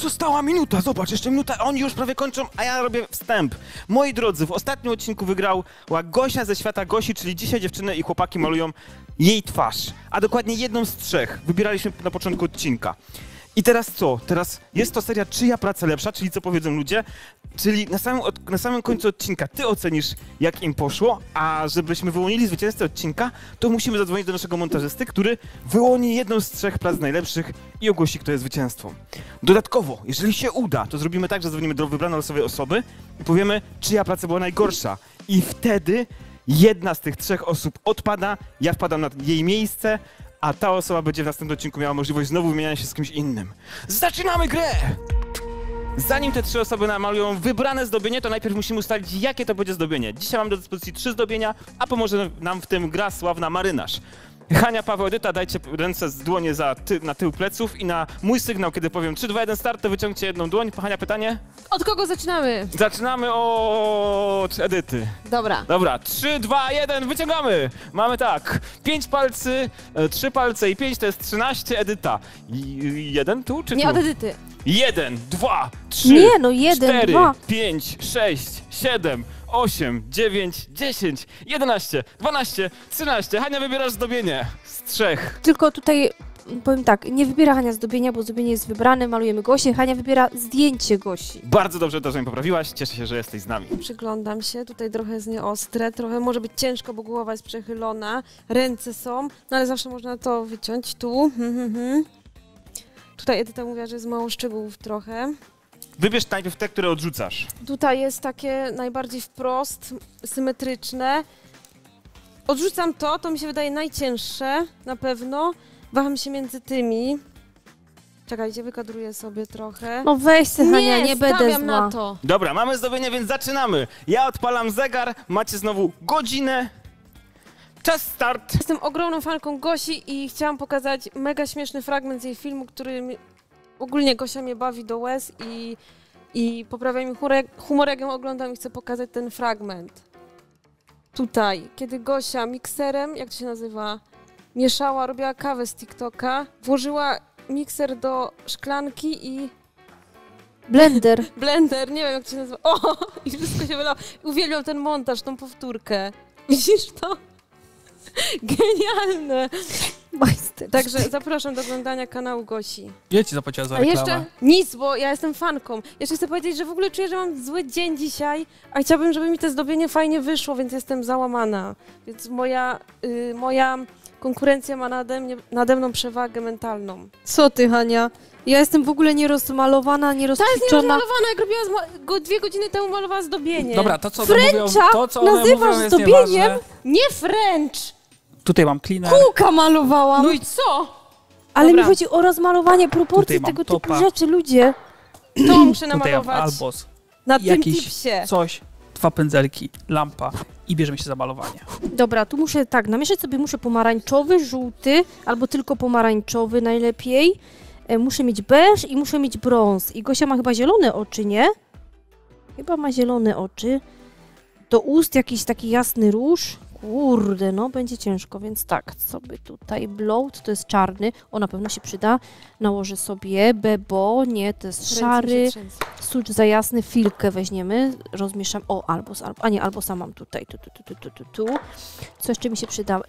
została minuta, zobacz, jeszcze minuta, oni już prawie kończą, a ja robię wstęp. Moi drodzy, w ostatnim odcinku wygrała Gosia ze świata Gosi, czyli dzisiaj dziewczyny i chłopaki malują jej twarz, a dokładnie jedną z trzech. Wybieraliśmy na początku odcinka. I teraz co? Teraz jest to seria czyja praca lepsza, czyli co powiedzą ludzie, czyli na samym końcu odcinka ty ocenisz, jak im poszło, a żebyśmy wyłonili zwycięzcę odcinka, to musimy zadzwonić do naszego montażysty, który wyłoni jedną z trzech prac najlepszych i ogłosi, kto jest zwycięzcą. Dodatkowo, jeżeli się uda, to zrobimy tak, że dzwonimy do wybranej losowej osoby i powiemy, czyja praca była najgorsza. I wtedy jedna z tych trzech osób odpada, ja wpadam na jej miejsce, a ta osoba będzie w następnym odcinku miała możliwość znowu wymieniania się z kimś innym. Zaczynamy grę! Zanim te trzy osoby namalują wybrane zdobienie, to najpierw musimy ustalić, jakie to będzie zdobienie. Dzisiaj mam do dyspozycji 3 zdobienia, a pomoże nam w tym gra sławna marynarz. Hania, Paweł, Edyta, dajcie ręce z dłonie na tył pleców i na mój sygnał, kiedy powiem 3, 2, 1, start, to wyciągcie jedną dłoń. Hania, pytanie? Od kogo zaczynamy? Zaczynamy od Edyty. Dobra. Dobra, 3, 2, 1, wyciągamy! Mamy tak, 5 palcy, 3 palce i 5, to jest 13, Edyta. Jeden tu czy tu? Nie, od Edyty. 1, 2, 3, nie, no 1, 4, 2. 5, 6, 7, 8, 9, 10, 11, 12, 13. Hania, wybierasz zdobienie z trzech. Tylko tutaj powiem tak, nie wybiera Hania zdobienia, bo zdobienie jest wybrane, malujemy Gosię. Hania wybiera zdjęcie Gosi. Bardzo dobrze to, że mi poprawiłaś. Cieszę się, że jesteś z nami. Przyglądam się, tutaj trochę jest nieostre, trochę może być ciężko, bo głowa jest przechylona, ręce są, no ale zawsze można to wyciąć tu. Tutaj Edyta mówiła, że jest mało szczegółów trochę. Wybierz najpierw te, które odrzucasz. Tutaj jest takie najbardziej wprost, symetryczne. Odrzucam to, to mi się wydaje najcięższe, na pewno. Waham się między tymi. Czekajcie, wykadruję sobie trochę. No weź se, Hania, nie będę zła. Na to. Dobra, mamy zdobienie, więc zaczynamy. Ja odpalam zegar, macie znowu godzinę. Czas start! Jestem ogromną fanką Gosi i chciałam pokazać mega śmieszny fragment z jej filmu, który ogólnie Gosia mnie bawi do łez i poprawia mi humor, jak ją oglądam i chcę pokazać ten fragment. Tutaj, kiedy Gosia mikserem, jak to się nazywa, mieszała, robiła kawę z TikToka, włożyła mikser do szklanki i... Blender. Blender, nie wiem jak to się nazywa. O! I wszystko się wylało. Uwielbiam ten montaż, tą powtórkę. Widzisz to? Genialne! Majster. Także zapraszam do oglądania kanału Gosi. Ja ci zapłaciła za reklamę. A jeszcze nic, bo ja jestem fanką. Jeszcze chcę powiedzieć, że w ogóle czuję, że mam zły dzień dzisiaj, a chciałabym, żeby mi to zdobienie fajnie wyszło, więc jestem załamana. Więc moja konkurencja ma nade mną przewagę mentalną. Co ty, Hania? Ja jestem w ogóle nierozmalowana, nierozćwiczona. Ta jest nierozmalowana, jak robiłam 2 godziny temu, malowała zdobienie. Dobra, to co one mówią, nazywasz zdobieniem? Nie French! Tutaj mam klinę. Kółka malowałam. No i co? Ale dobra, mi chodzi o rozmalowanie proporcji tego typu rzeczy, ludzie. To muszę namalować. Albos. Na tym tipsie. Coś, 2 pędzelki, lampa i bierzemy się za malowanie. Dobra, tu muszę tak, namieszać sobie muszę pomarańczowy, żółty albo tylko pomarańczowy najlepiej. Muszę mieć beż i muszę mieć brąz. I Gosia ma chyba zielone oczy, nie? Chyba ma zielone oczy. Do ust jakiś taki jasny róż. Kurde, no będzie ciężko, więc tak, sobie tutaj bloat, to jest czarny, o na pewno się przyda, nałożę sobie bebo, nie, to jest szary, sucz za jasny, filkę weźmiemy, rozmieszam, o, albo sam mam tutaj, tu, co jeszcze mi się przyda,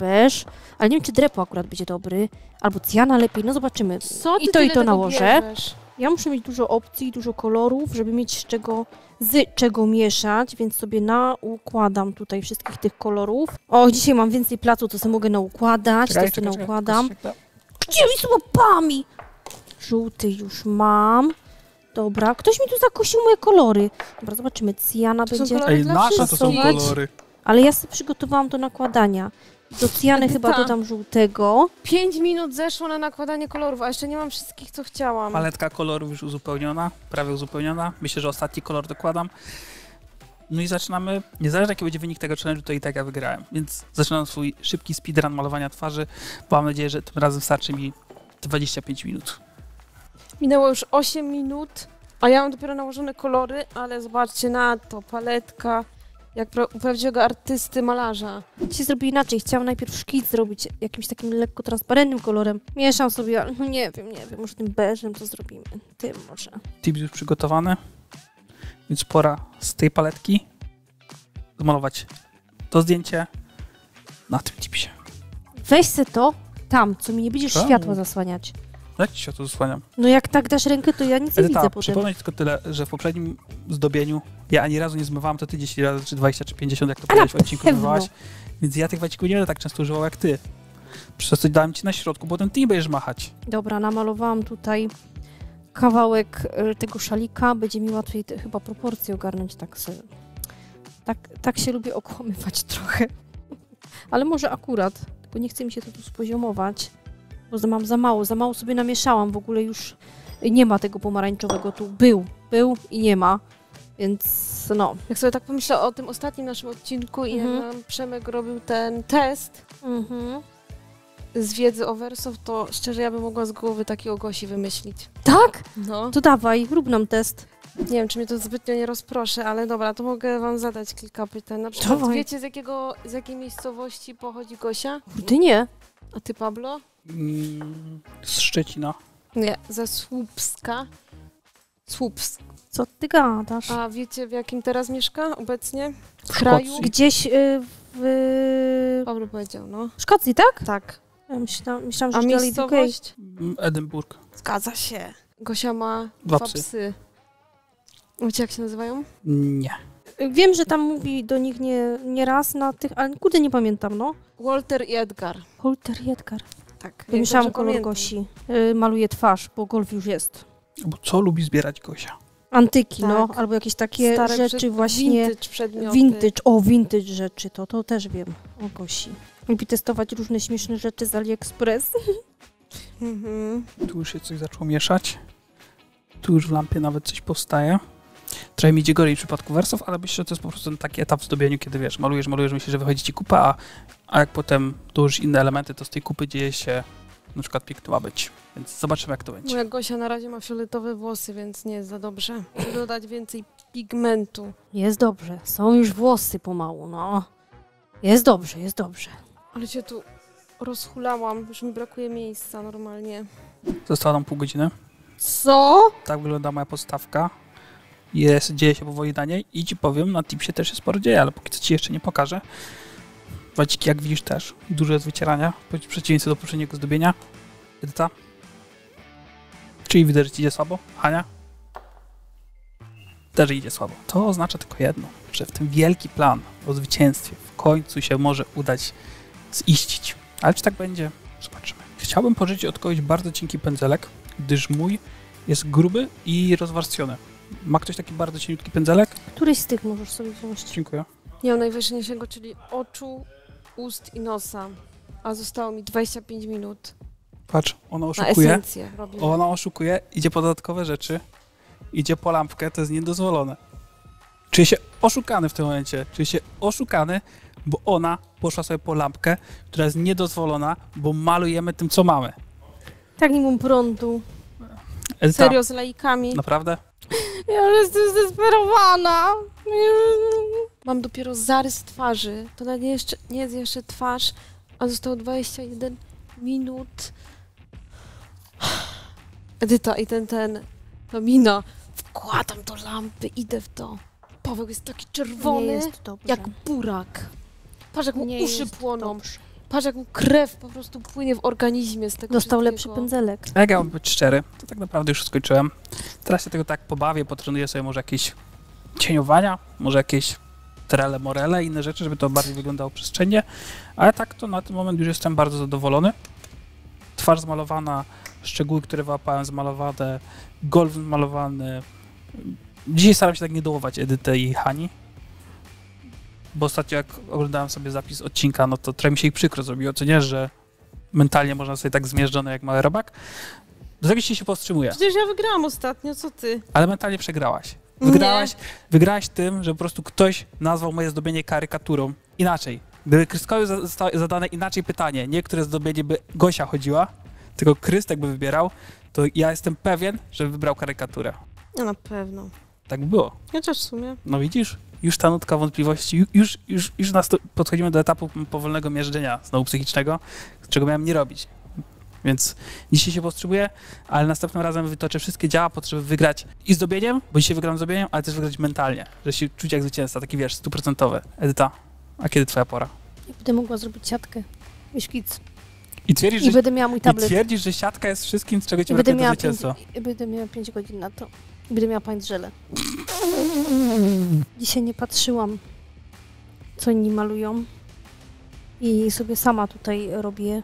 beż, ale nie wiem, czy drepo akurat będzie dobry, albo cjana lepiej, no zobaczymy, co ty i to nałożę. Bierzesz? Ja muszę mieć dużo opcji, dużo kolorów, żeby mieć z czego mieszać, więc sobie naukładam tutaj wszystkich tych kolorów. O, dzisiaj mam więcej placu, to sobie mogę naukładać, naukładam. Gdzie mi z łapami? Żółty już mam. Dobra, ktoś mi tu zakosił moje kolory. Dobra, zobaczymy, cjana to będzie... Ej, nasze to są kolory. Ale ja sobie przygotowałam do nakładania. Do cyjany chyba dodam żółtego. 5 minut zeszło na nakładanie kolorów, a jeszcze nie mam wszystkich, co chciałam. Paletka kolorów już uzupełniona, prawie uzupełniona. Myślę, że ostatni kolor dokładam. No i zaczynamy. Nie zależy, jaki będzie wynik tego challenge'u, to i tak ja wygrałem. Więc zaczynam swój szybki speedrun malowania twarzy, bo mam nadzieję, że tym razem starczy mi 25 minut. Minęło już 8 minut, a ja mam dopiero nałożone kolory, ale zobaczcie na to, paletka. jak prawdziwego artysty, malarza. Dzisiaj zrobię inaczej. Chciałam najpierw szkic zrobić jakimś takim lekko transparentnym kolorem. Mieszam sobie, ale no nie wiem, może tym beżem to zrobimy. Tym może. Tips już przygotowany, więc pora z tej paletki zamalować to zdjęcie na tym tipsie. Weź se to tam, co mi nie będziesz światła zasłaniać. Jak ci się to zasłaniam? No jak tak dasz rękę, to ja nic nie widzę potem. Przypomnę tylko tyle, że w poprzednim zdobieniu ja ani razu nie zmywałam, to ty 10 razy, czy 20, czy 50, jak to powiedziałeś w odcinku zmywałaś. Więc ja tych wajcików nie będę tak często używał jak ty. Przez to dałem ci na środku, bo ten ty nie będziesz machać. Dobra, namalowałam tutaj kawałek tego szalika. Będzie mi łatwiej chyba proporcje ogarnąć tak sobie. Tak się lubię okłamywać trochę. Ale może akurat, tylko nie chce mi się to tu spoziomować. Bo mam za mało sobie namieszałam, w ogóle już nie ma tego pomarańczowego tu. Był i nie ma, więc no. Jak sobie tak pomyślę o tym ostatnim naszym odcinku i jak nam Przemek robił ten test z wiedzy o Wersow, to szczerze ja bym mogła z głowy takiego Gosi wymyślić. Tak? No. To dawaj, rób nam test. Nie wiem, czy mnie to zbytnio nie rozproszę, ale dobra, to mogę wam zadać kilka pytań. Na przykład wiecie, z jakiej miejscowości pochodzi Gosia? Ty nie. A ty, Pablo? Z Szczecina. Nie, ze Słupska. Słupsk. Co ty gadasz? A wiecie, w jakim teraz mieszka obecnie? W kraju? Gdzieś w... Pablo powiedział, no. W Szkocji, tak? Tak. Ja myślałam, że... A miejscowość? Edynburg. Zgadza się. Gosia ma dwa psy. Wiecie, jak się nazywają? Nie. Wiem, że tam mówi do nich nie raz na tych, ale kurde nie pamiętam, no. Walter i Edgar. Walter i Edgar. Tak. Wymieszałam kolor Gosi. Maluje twarz, bo golf już jest. Bo co lubi zbierać Gosia? Antyki, tak. No. Albo jakieś takie stare rzeczy właśnie. Vintage przedmioty. Vintage rzeczy, to też wiem o Gosi. Lubi testować różne śmieszne rzeczy z AliExpress. Tu już się coś zaczęło mieszać. Tu już w lampie nawet coś powstaje. Trochę mi idzie gorzej w przypadku Wersow, ale myślę, że to jest po prostu taki etap w zdobieniu, kiedy wiesz, malujesz, myślisz, że wychodzi ci kupa, a jak potem dołożysz inne elementy, to z tej kupy dzieje się na przykład piękna być. Więc zobaczymy, jak to będzie. Moja Gosia na razie ma fioletowe włosy, więc nie jest za dobrze. Chcę dodać więcej pigmentu. Jest dobrze. Są już włosy pomału, no. Jest dobrze, jest dobrze. Ale cię tu rozhulałam. Już mi brakuje miejsca normalnie. Została nam pół godziny. Co? Tak wygląda moja podstawka. Dzieje się powoli na niej i ci powiem, na tipsie też się sporo dzieje, ale póki co ci jeszcze nie pokażę. Waciki, jak widzisz, też duże wycierania, w przeciwieństwie do poprzedniego zdobienia. Edyta. Czyli widzę, że ci idzie słabo. Hania. Też idzie słabo. To oznacza tylko jedno, że w tym wielki plan o zwycięstwie w końcu się może udać ziścić. Ale czy tak będzie? Zobaczymy. Chciałbym pożyczyć od kogoś bardzo cienki pędzelek, gdyż mój jest gruby i rozwarstwiony. Ma ktoś taki bardzo cieniutki pędzelek? Któryś z tych możesz sobie wziąć. Dziękuję. Nie mam najważniejszego, czyli oczu, ust i nosa. A zostało mi 25 minut. Patrz, ona oszukuje. Na esencję robię. Ona oszukuje, idzie po dodatkowe rzeczy, idzie po lampkę, to jest niedozwolone. Czuję się oszukany w tym momencie. Czuję się oszukany, bo ona poszła sobie po lampkę, która jest niedozwolona, bo malujemy tym, co mamy. Tak nie mam prądu. Serio, z laikami. Naprawdę? Ja już jestem zdesperowana. Mam dopiero zarys twarzy. To nawet nie jest jeszcze twarz, a zostało 21 minut. Edyta i ta mina. Wkładam do lampy, idę w to. Paweł jest taki czerwony, jest jak burak. Patrz, jak mu uszy płoną. Patrz, jak mu krew po prostu płynie w organizmie z tego. Dostał lepszy pędzelek. A jak ja mam być szczery, to tak naprawdę już skończyłem. Teraz się tego tak pobawię, potrenuję sobie może jakieś cieniowania, może jakieś trele, morele, inne rzeczy, żeby to bardziej wyglądało przestrzennie. Ale tak to na ten moment już jestem bardzo zadowolony. Twarz zmalowana, szczegóły, które wyłapałem zmalowane, golf zmalowany. Dzisiaj staram się tak nie dołować Edyty i Hani. Bo ostatnio jak oglądałem sobie zapis odcinka, no to trochę mi się ich przykro zrobiło, co nie, że mentalnie można sobie tak zmierzczone jak mały robak. Z jakiejś się powstrzymuje. Przecież ja wygrałam ostatnio, co ty? Ale mentalnie przegrałaś. Wygrałaś tym, że po prostu ktoś nazwał moje zdobienie karykaturą. Inaczej. Gdyby Kryskowi zostało zadane inaczej pytanie, nie które zdobienie by Gosia chodziła, tylko Krystek by wybierał, to ja jestem pewien, że wybrał karykaturę. No na pewno. Tak było. Chociaż w sumie. No widzisz? już ta nutka wątpliwości, już podchodzimy do etapu powolnego mierzenia znowu psychicznego, czego miałem nie robić. Więc dzisiaj się powstrzymuję, ale następnym razem wytoczę wszystkie działa po to, żeby wygrać i z dobieniem, bo dzisiaj wygram z dobieniem, ale też wygrać mentalnie, że się czuć jak zwycięzca, taki wiesz, 100%. Edyta, a kiedy twoja pora? Ja będę mogła zrobić siatkę i szkic. I będę miała mój tablet. I twierdzisz, że siatka jest wszystkim, z czego cię brakuje do zwycięstwa. Będę miała 5 godzin na to. I będę miała pańdrzele. Dzisiaj nie patrzyłam, co inni malują. I sobie sama tutaj robię.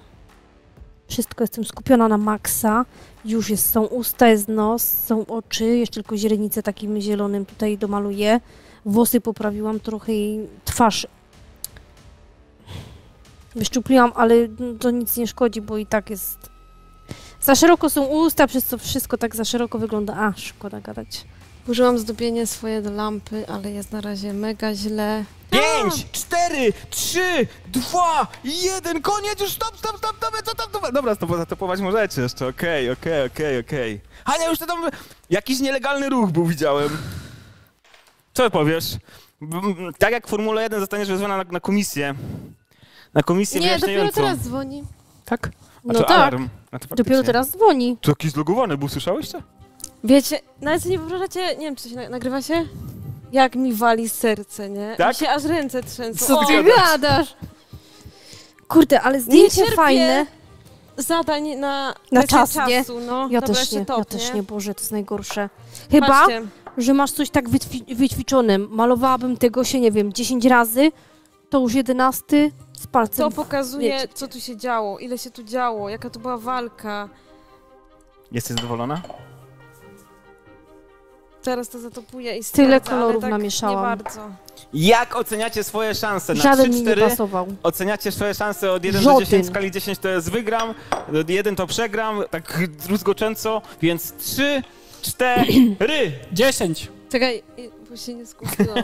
Wszystko jestem skupiona na maksa. Już jest, są usta, jest nos, są oczy. Jeszcze tylko źrenice takim zielonym tutaj domaluję. Włosy poprawiłam trochę i twarz wyszczupliłam, ale to nic nie szkodzi, bo i tak jest... Za szeroko są usta, przez co wszystko tak za szeroko wygląda. A, szkoda gadać. Użyłam zdobienie swoje do lampy, ale jest na razie mega źle. 5, 4, 3, 2, 1, koniec, już stop, co tam? Dobra, zatopować możecie jeszcze, okej. Hania, już to tam... Jakiś nielegalny ruch był, widziałem. Co powiesz? Tak jak Formuła 1 zostaniesz wezwana na komisję. Na komisję wyjaśniającą. Nie, dopiero teraz dzwoni. Tak? A no tak, alarm. A dopiero teraz dzwoni. To jakiś zlogowany był, słyszałyście? Wiecie, nawet nie wyobrażacie, nie wiem, czy się nagrywa się? Jak mi wali serce, nie? Tak? Mi się aż ręce trzęsą. Co ty gadasz? Kurde, ale zdjęcie fajne. Zadań na czas, nie? No, ja też nie, Boże, to jest najgorsze. Chyba, patrzcie, że masz coś tak wyćwiczonym. Malowałabym tego się, nie wiem, 10 razy, to już 11. To pokazuje, wiecie, co tu się działo, ile się tu działo, jaka to była walka. Jesteś zadowolona? Teraz to zatopuję i stracę, tyle kolorów tak namieszałam. Nie bardzo. Jak oceniacie swoje szanse? Na żaden 3, 4 oceniacie swoje szanse od 1 do 10, w skali 10 to jest wygram, od 1 to przegram, tak druzgocząco, więc 3, 4, 10. Czekaj, bo się nie skupiłam.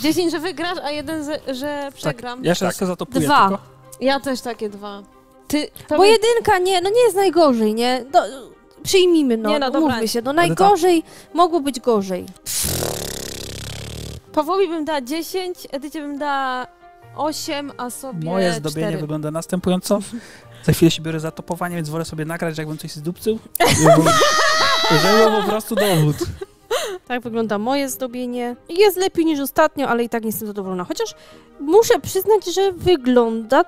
10, że wygrasz, a 1, że przegram. Tak, ja się tak zatopuję. 2. Tylko. Ja też takie 2. Ty, bo my... 1 nie, no nie jest najgorzej, nie? Do, przyjmijmy, no, umówmy się. No najgorzej mogło być gorzej. Pawłowi bym dała 10, Edycie bym dała 8, a sobie moje zdobienie 4. Wygląda następująco. Za chwilę się biorę za topowanie, więc wolę sobie nagrać, jakbym coś zdupcył. Żeby po prostu dowód. Tak wygląda moje zdobienie. Jest lepiej niż ostatnio, ale i tak nie jestem zadowolona. Chociaż muszę przyznać, że wygląda...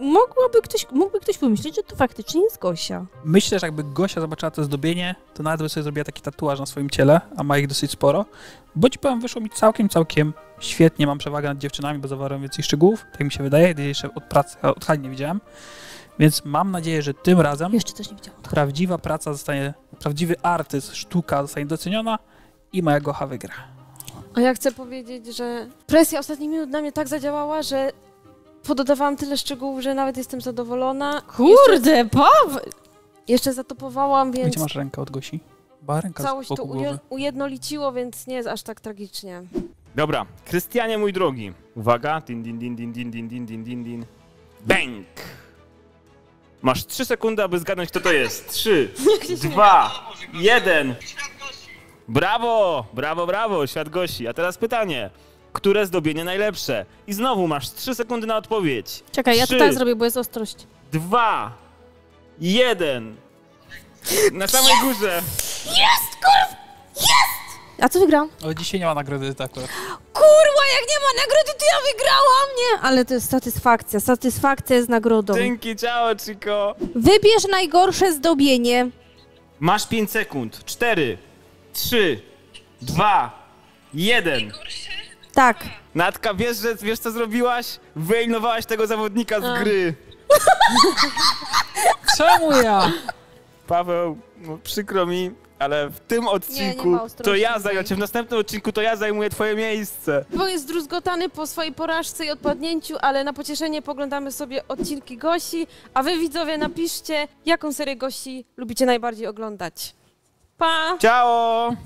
Mógłby ktoś pomyśleć, że to faktycznie jest Gosia. Myślę, że jakby Gosia zobaczyła to zdobienie, to nawet by sobie zrobiła taki tatuaż na swoim ciele, a ma ich dosyć sporo. Bo ci powiem, wyszło mi całkiem świetnie. Mam przewagę nad dziewczynami, bo zawarłem więcej szczegółów. Tak mi się wydaje, gdy jeszcze od pracy, od Hani nie widziałem. Więc mam nadzieję, że tym razem jeszcze też nie widziałam. Prawdziwa praca zostanie, prawdziwy artyst, sztuka zostanie doceniona i moja Gocha wygra. A ja chcę powiedzieć, że presja ostatnich minut na mnie tak zadziałała, że pododawałam tyle szczegółów, że nawet jestem zadowolona. Kurde, jeszcze zatopowałam, więc... Gdzie masz rękę od Gosi? Całość to ujednoliciło, więc nie jest aż tak tragicznie. Dobra, Krystianie, mój drogi. Uwaga. Din, din, din, din, din, din, din, din, din. Bęk! Masz 3 sekundy, aby zgadnąć, kto to jest. 3, 2, 1. Brawo, brawo, brawo, świat Gosi. A teraz pytanie. Które zdobienie najlepsze? I znowu masz 3 sekundy na odpowiedź. Czekaj, 3, ja to tak zrobię, bo jest ostrość. 2, 1. Na samej górze. Jest, kurwa! Jest! A co wygrałam? O, dzisiaj nie ma nagrody, tak. Kurwa, jak nie ma nagrody, to ja wygrałam, nie? Ale to jest satysfakcja. Satysfakcja jest nagrodą. Dzięki, ciao, Chico. Wybierz najgorsze zdobienie. Masz 5 sekund. 4, 3, 2, 1. Tak. Natka, wiesz co zrobiłaś? Wyeliminowałeś tego zawodnika z gry. Czemu ja? Paweł, no przykro mi, ale w tym odcinku w następnym odcinku to ja zajmuję twoje miejsce. Bo jest zdruzgotany po swojej porażce i odpadnięciu, ale na pocieszenie poglądamy sobie odcinki Gosi, a wy widzowie napiszcie, jaką serię Gosi lubicie najbardziej oglądać. Pa! Ciao!